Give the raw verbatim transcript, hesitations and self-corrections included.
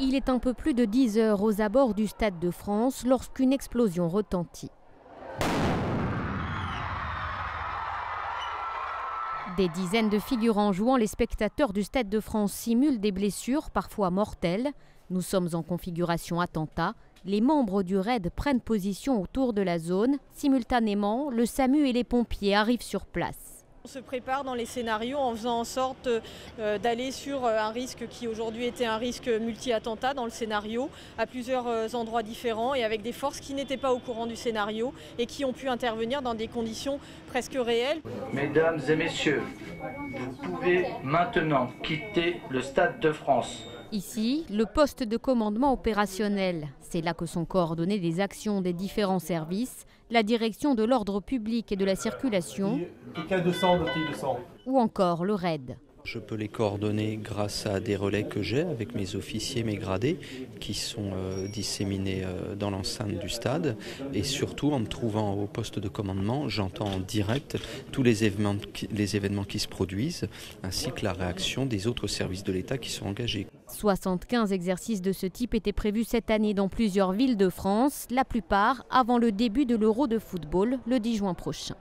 Il est un peu plus de dix heures aux abords du Stade de France lorsqu'une explosion retentit. Des dizaines de figurants jouant les spectateurs du Stade de France simulent des blessures, parfois mortelles. Nous sommes en configuration attentat. Les membres du RAID prennent position autour de la zone. Simultanément, le SAMU et les pompiers arrivent sur place. On se prépare dans les scénarios en faisant en sorte d'aller sur un risque qui aujourd'hui était un risque multi-attentat dans le scénario, à plusieurs endroits différents et avec des forces qui n'étaient pas au courant du scénario et qui ont pu intervenir dans des conditions presque réelles. Mesdames et messieurs, vous pouvez maintenant quitter le Stade de France. Ici, le poste de commandement opérationnel. C'est là que sont coordonnées les actions des différents services, la direction de l'ordre public et de la circulation, ou encore le RAID. Je peux les coordonner grâce à des relais que j'ai avec mes officiers, mes gradés, qui sont euh, disséminés euh, dans l'enceinte du stade. Et surtout, en me trouvant au poste de commandement, j'entends en direct tous les événements, les événements qui se produisent, ainsi que la réaction des autres services de l'État qui sont engagés. soixante-quinze exercices de ce type étaient prévus cette année dans plusieurs villes de France, la plupart avant le début de l'Euro de football le dix juin prochain.